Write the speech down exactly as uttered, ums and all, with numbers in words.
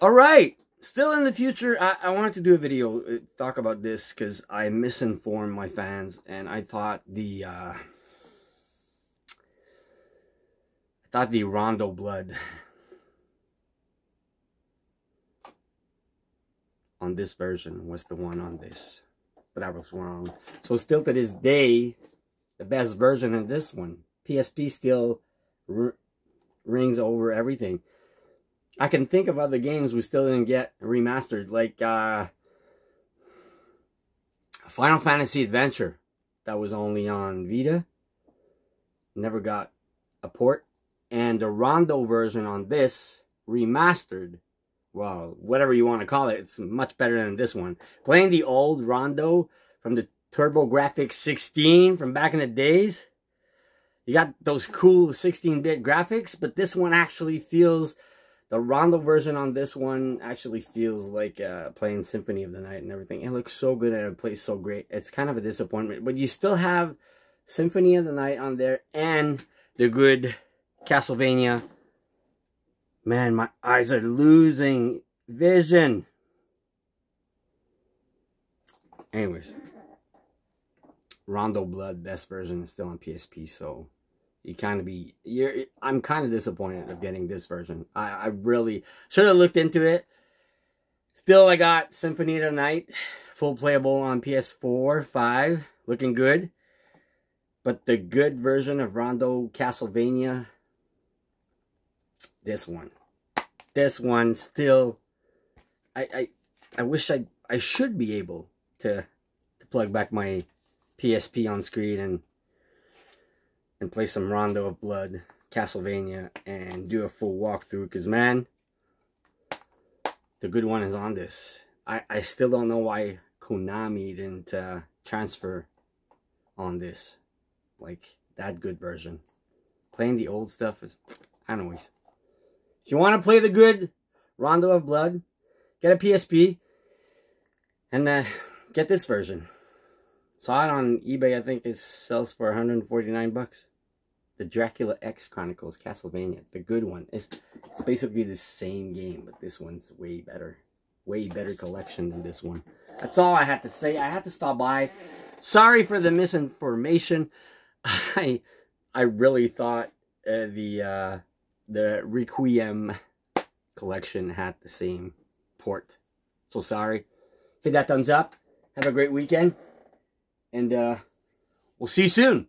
All right. Still in the future, I, I wanted to do a video uh, talk about this because I misinformed my fans, and I thought the uh, I thought the Rondo Blood on this version was the one on this, but I was wrong. So still to this day, the best version of this one, P S P, still rings over everything. I can think of other games we still didn't get remastered, like uh, Final Fantasy Adventure. That was only on Vita. Never got a port. And the Rondo version on this, remastered, well, whatever you want to call it, it's much better than this one. Playing the old Rondo from the TurboGrafx sixteen from back in the days, you got those cool sixteen bit graphics, but this one actually feels... The Rondo version on this one actually feels like uh, playing Symphony of the Night and everything. It looks so good and it plays so great. It's kind of a disappointment. But you still have Symphony of the Night on there and the good Castlevania. Man, my eyes are losing vision. Anyways. Rondo Blood, best version, is still on P S P, so... You kind of be, you're, I'm kind of disappointed of getting this version. I, I really should have looked into it. Still, I got Symphony of the Night, full playable on P S four, five, looking good. But the good version of Rondo Castlevania, this one. This one still, I, I, I wish I, I should be able to, to plug back my P S P on screen and and play some Rondo of Blood, Castlevania, and do a full walkthrough. Because, man, the good one is on this. I, I still don't know why Konami didn't uh, transfer on this. Like, that good version. Playing the old stuff is... Anyways. If you want to play the good Rondo of Blood, get a P S P. And uh, get this version. Saw it on eBay. I think it sells for one hundred forty-nine bucks. The Dracula X Chronicles, Castlevania, the good one. It's, it's basically the same game, but this one's way better. Way better collection than this one. That's all I had to say. I had to stop by. Sorry for the misinformation. I I really thought uh, the uh, the Requiem collection had the same port. So sorry. Hit that thumbs up. Have a great weekend. And uh, we'll see you soon.